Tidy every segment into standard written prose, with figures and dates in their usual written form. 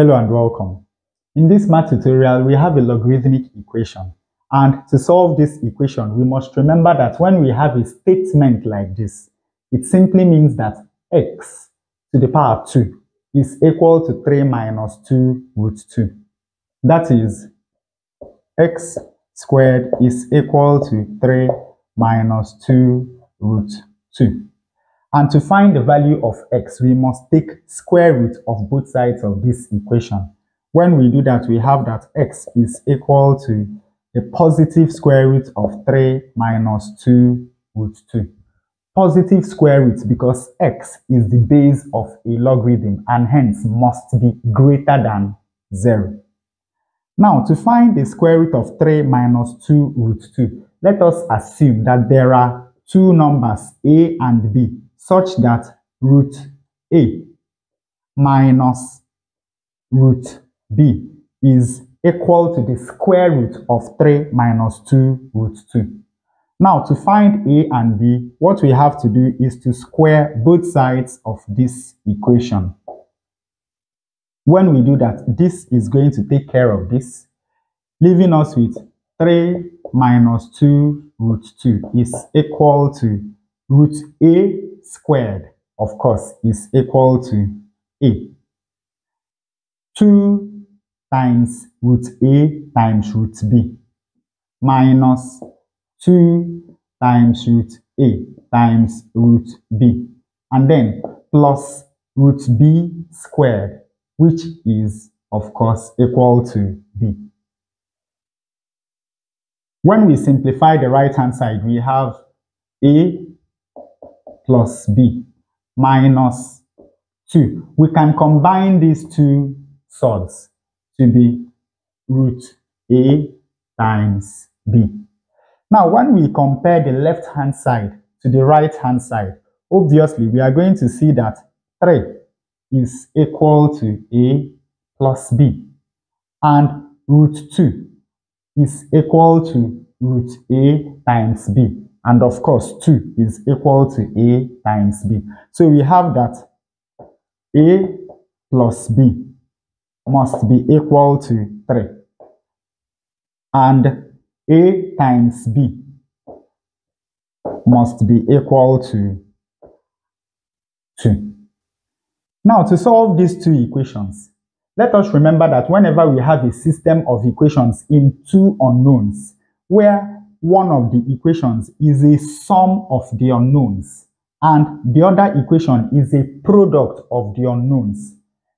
Hello and welcome. In this math tutorial, we have a logarithmic equation. And to solve this equation, we must remember that when we have a statement like this, it simply means that x to the power 2 is equal to 3 minus 2 root 2. That is, x squared is equal to 3 minus 2 root 2. And to find the value of x, we must take square root of both sides of this equation. When we do that, we have that x is equal to a positive square root of 3 minus 2 root 2. Positive square root because x is the base of a logarithm and hence must be greater than 0. Now, to find the square root of 3 minus 2 root 2, let us assume that there are two numbers a and b, such that root a minus root b is equal to the square root of 3 minus 2 root 2. Now, to find a and b, what we have to do is to square both sides of this equation. When we do that, this is going to take care of this, leaving us with 3 minus 2 root 2 is equal to root a squared, of course, is equal to a. 2 times root a times root b minus 2 times root a times root b, and then plus root b squared, which is, of course, equal to b. When we simplify the right-hand side, we have a plus b minus 2. We can combine these two swords to be root a times b. Now, when we compare the left-hand side to the right-hand side, obviously, we are going to see that 3 is equal to a plus b, and root 2 is equal to root a times b. And of course, 2 is equal to a times b. So we have that a plus b must be equal to 3. And a times b must be equal to 2. Now, to solve these two equations, let us remember that whenever we have a system of equations in two unknowns, where one of the equations is a sum of the unknowns and the other equation is a product of the unknowns,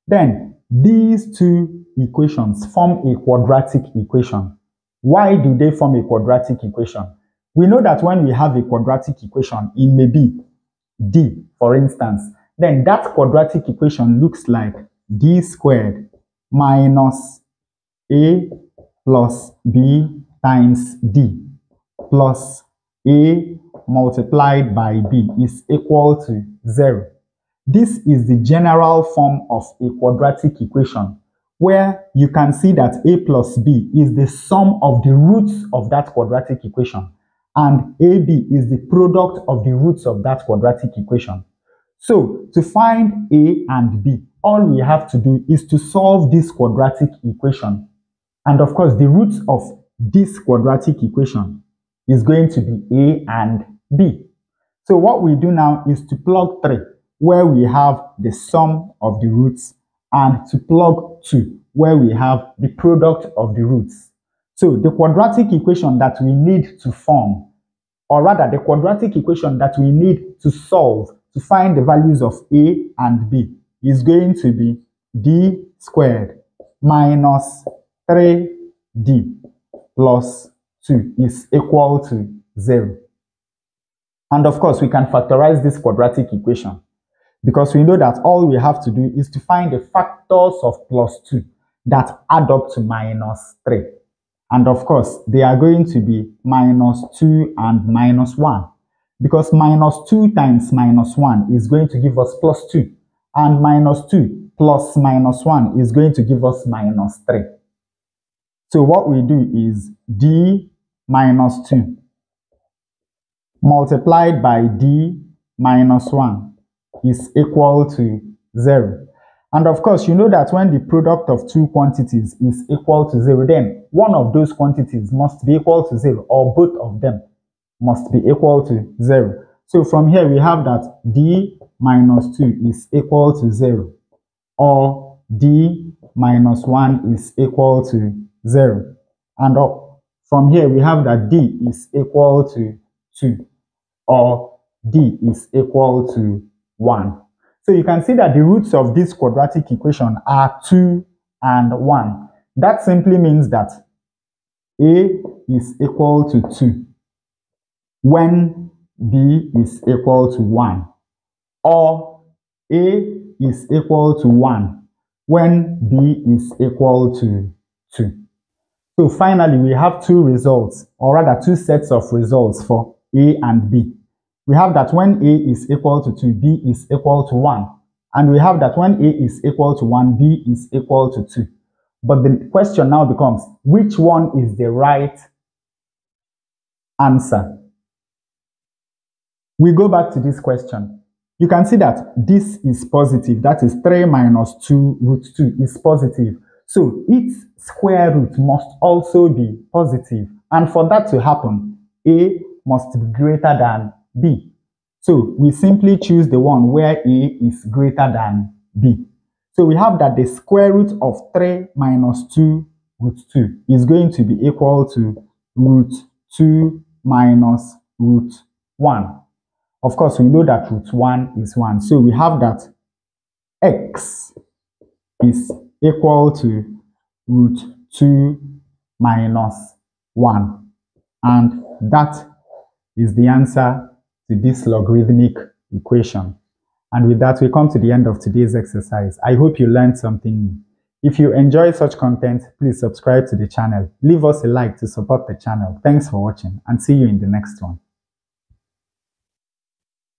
then these two equations form a quadratic equation. Why do they form a quadratic equation? We know that when we have a quadratic equation in maybe D, for instance, then that quadratic equation looks like D squared minus A plus B times D plus a multiplied by b is equal to 0. This is the general form of a quadratic equation, where you can see that a plus b is the sum of the roots of that quadratic equation, and ab is the product of the roots of that quadratic equation. So, to find a and b, all we have to do is to solve this quadratic equation. And of course, the roots of this quadratic equation is going to be a and b. So what we do now is to plug 3, where we have the sum of the roots, and to plug 2, where we have the product of the roots. So the quadratic equation that we need to form, or rather the quadratic equation that we need to solve to find the values of a and b, is going to be d squared minus 3d plus 2 is equal to 0. And of course, we can factorize this quadratic equation, because we know that all we have to do is to find the factors of plus 2 that add up to minus 3. And of course, they are going to be minus 2 and minus 1, because minus 2 times minus 1 is going to give us plus 2, and minus 2 plus minus 1 is going to give us minus 3. So what we do is d minus 2 multiplied by d minus 1 is equal to 0. And of course, you know that when the product of two quantities is equal to 0, then one of those quantities must be equal to 0, or both of them must be equal to 0. So from here, we have that d minus 2 is equal to 0, or d minus 1 is equal to 0. And from here, we have that d is equal to 2, or d is equal to 1. So you can see that the roots of this quadratic equation are 2 and 1. That simply means that A is equal to 2 when B is equal to 1, or A is equal to 1 when B is equal to 2. So finally, we have two results, or rather two sets of results for A and B. We have that when A is equal to 2, B is equal to 1. And we have that when A is equal to 1, B is equal to 2. But the question now becomes, which one is the right answer? We go back to this question. You can see that this is positive. That is 3 minus 2 root 2 is positive. So its square root must also be positive. And for that to happen, A must be greater than B. So we simply choose the one where A is greater than B. So we have that the square root of 3 minus 2 root 2 is going to be equal to root 2 minus root 1. Of course, we know that root 1 is 1. So we have that x is equal to root 2 minus 1. And that is the answer to this logarithmic equation. And with that, we come to the end of today's exercise. I hope you learned something new. If you enjoy such content, please subscribe to the channel. Leave us a like to support the channel. Thanks for watching, and see you in the next one.